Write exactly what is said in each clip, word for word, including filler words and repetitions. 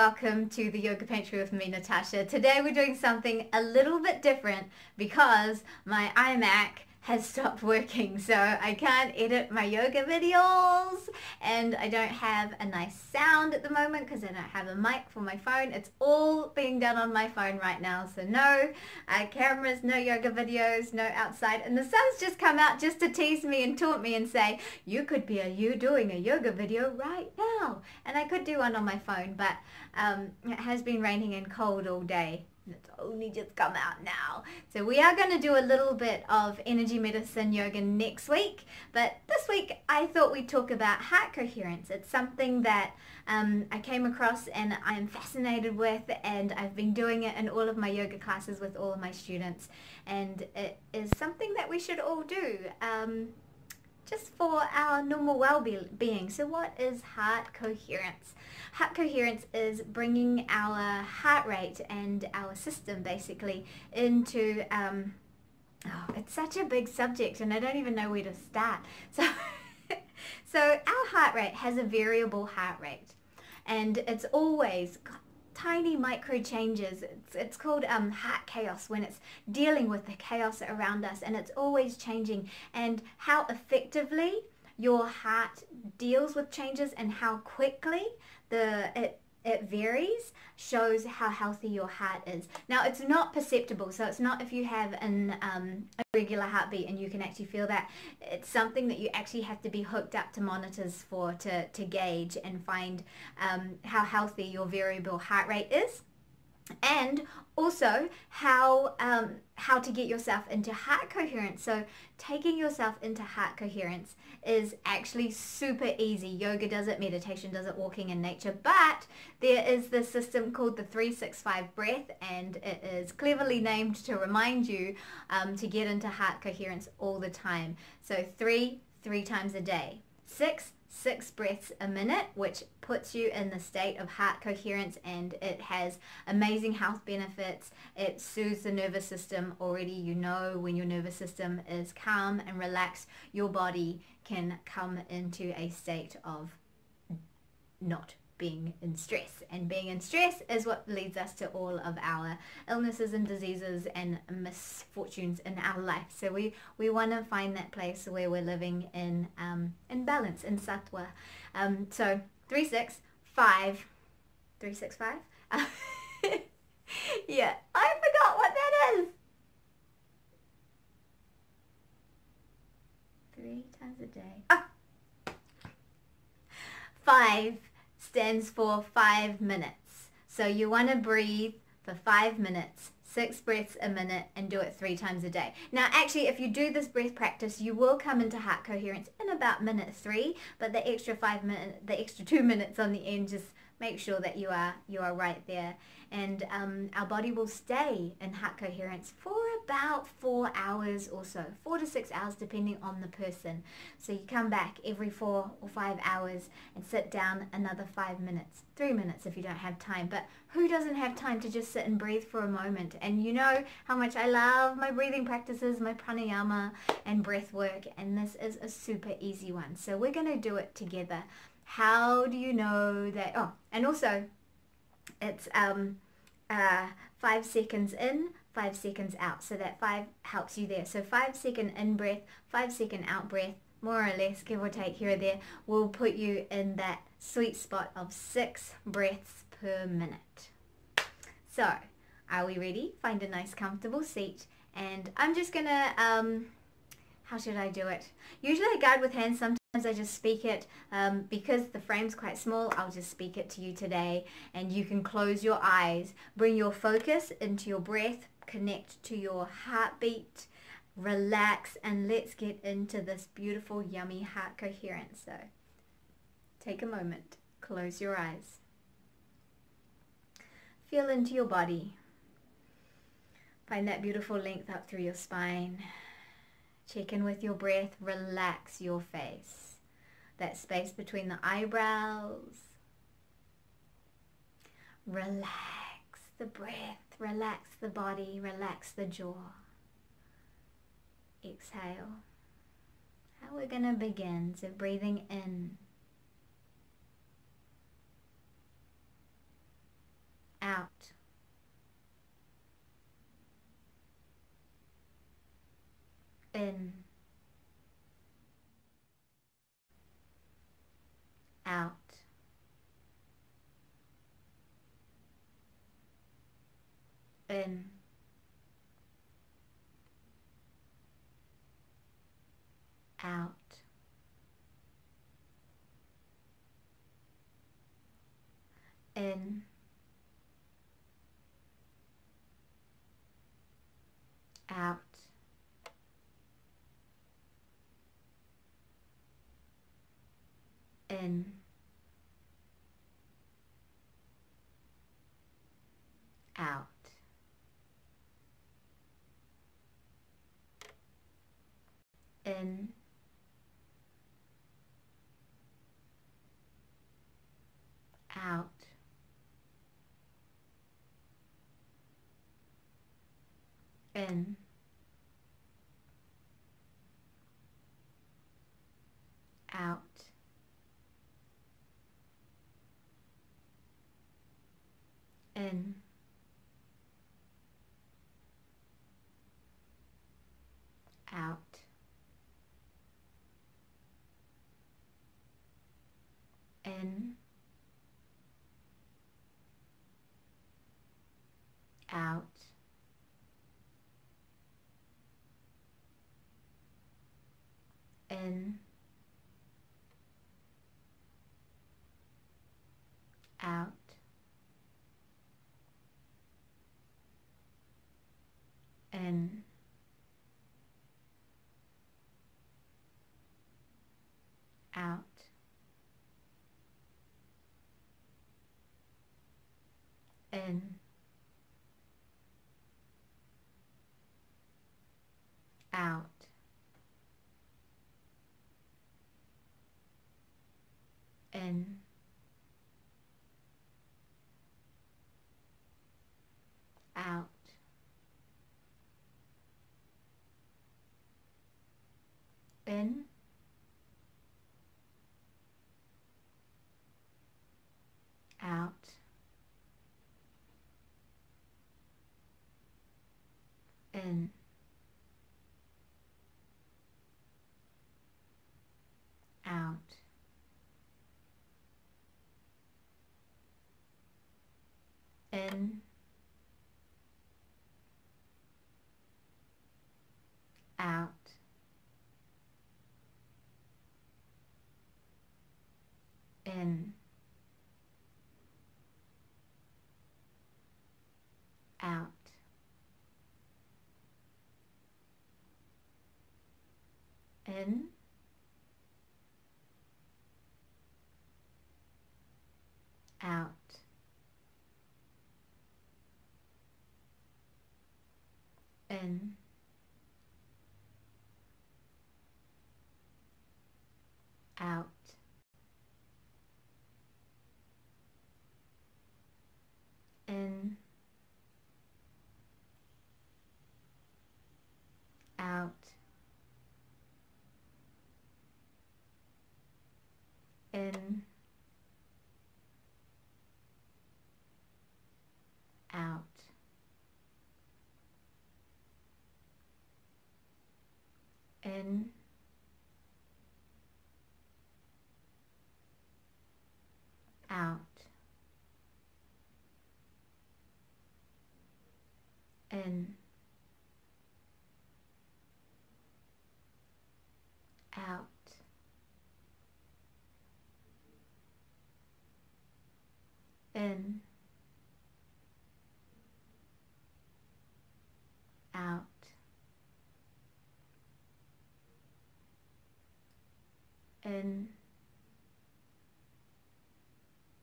welcome to the Yoga Pantry with me, Natasha. Today we're doing something a little bit different because my iMac has stopped working, so I can't edit my yoga videos and I don't have a nice sound at the moment because I don't have a mic for my phone. It's all being done on my phone right now, so no uh, cameras, no yoga videos, no outside. And the sun's just come out just to tease me and taunt me and say, you could be a you doing a yoga video right now, and I could do one on my phone, but um, it has been raining and cold all day. It's only just come out now. So we are going to do a little bit of energy medicine yoga next week, but this week I thought we'd talk about heart coherence. It's something that um, I came across and I'm fascinated with, and I've been doing it in all of my yoga classes with all of my students, and it is something that we should all do um, just for our normal well-being. So what is heart coherence? Heart coherence is bringing our heart rate and our system basically into, um, oh, it's such a big subject and I don't even know where to start. So, so our heart rate has a variable heart rate, and it's always got tiny micro changes. It's, it's called um, heart chaos, when it's dealing with the chaos around us, and it's always changing. And how effectively your heart deals with changes and how quickly the it, it varies shows how healthy your heart is. Now, it's not perceptible, so it's not if you have an um, a regular heartbeat and you can actually feel that. It's something that you actually have to be hooked up to monitors for to, to gauge and find um, how healthy your variable heart rate is, and also how um, how to get yourself into heart coherence. So taking yourself into heart coherence is actually super easy. Yoga does it, meditation does it, walking in nature, but there is this system called the three sixty-five breath, and it is cleverly named to remind you um, to get into heart coherence all the time. So three, three times a day, six, six breaths a minute, which puts you in the state of heart coherence, and it has amazing health benefits. It soothes the nervous system. Already you know when your nervous system is calm and relaxed, your body can come into a state of not being in stress, and being in stress is what leads us to all of our illnesses and diseases and misfortunes in our life. So we we want to find that place where we're living in um, in balance, in sattwa. Um, so three six five, three six five. Uh, yeah, I forgot what that is. Three times a day. Oh. Five stands for five minutes. So you want to breathe for five minutes, six breaths a minute, and do it three times a day. Now, actually, if you do this breath practice, you will come into heart coherence in about minute three, but the extra five minute, the extra two minutes on the end, just make sure that you are you are right there. And um, our body will stay in heart coherence for about four hours or so, four to six hours depending on the person. So you come back every four or five hours and sit down another five minutes, three minutes if you don't have time. But who doesn't have time to just sit and breathe for a moment? And you know how much I love my breathing practices, my pranayama and breath work, and this is a super easy one. So we're gonna do it together. How do you know that? Oh, and also it's um, uh, five seconds in, five seconds out. So that five helps you there. So five second in breath, five second out breath, more or less, give or take here or there, will put you in that sweet spot of six breaths per minute. So are we ready? Find a nice comfortable seat, and I'm just gonna, um, how should I do it? Usually I guide with hands, sometimes I just speak it, um, because the frame's quite small. I'll just speak it to you today, and you can close your eyes, bring your focus into your breath, connect to your heartbeat, relax, and let's get into this beautiful yummy heart coherence. So take a moment, close your eyes, feel into your body, find that beautiful length up through your spine. Check in with your breath, relax your face, that space between the eyebrows. Relax the breath, relax the body, relax the jaw. Exhale. Now we're going to begin, so breathing in. out. In. Out. In. Out. In. Out. In. Out. In. Out. In. Out. In. Out. In. Out. In. Out. In. Out. In. Out. In. Out. In. Out. In. Out. In. Out. In. Out. In. Out. In. Out. In. Out. In. Out. In. Out. In. Out. In. Out. In. Out. In.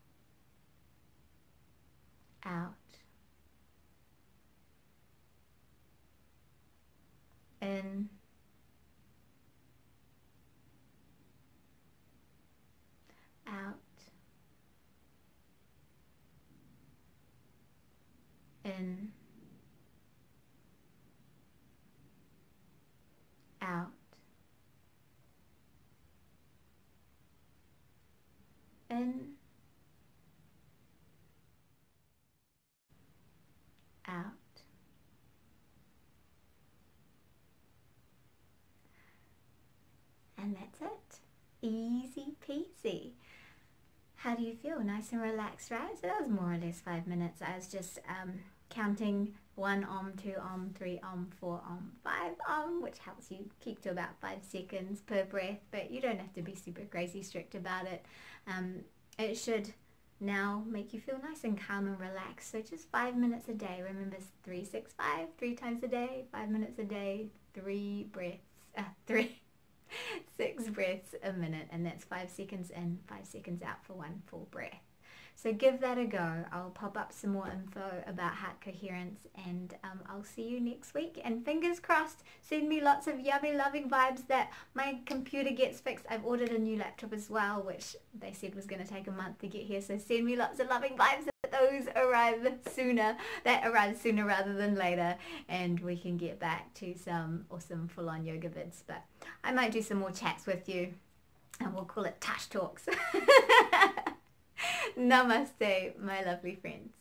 Out. In. Out. In. And that's it. Easy peasy. How do you feel? Nice and relaxed, right? So that was more or less five minutes. I was just um, counting one om, two om, three om, four om, five om, which helps you keep to about five seconds per breath, but you don't have to be super crazy strict about it. Um, it should now make you feel nice and calm and relaxed. So just five minutes a day. Remember, three six five, three times a day, five minutes a day, three breaths, uh, three. Six breaths a minute, and that's five seconds in, five seconds out for one full breath. So give that a go. I'll pop up some more info about heart coherence, and um, I'll see you next week. And fingers crossed, send me lots of yummy loving vibes that my computer gets fixed. I've ordered a new laptop as well, which they said was going to take a month to get here, so send me lots of loving vibes that those arrive sooner, that arrive sooner rather than later, and we can get back to some awesome full-on yoga vids. But I might do some more chats with you, and we'll call it Tash Talks. Namaste, my lovely friends.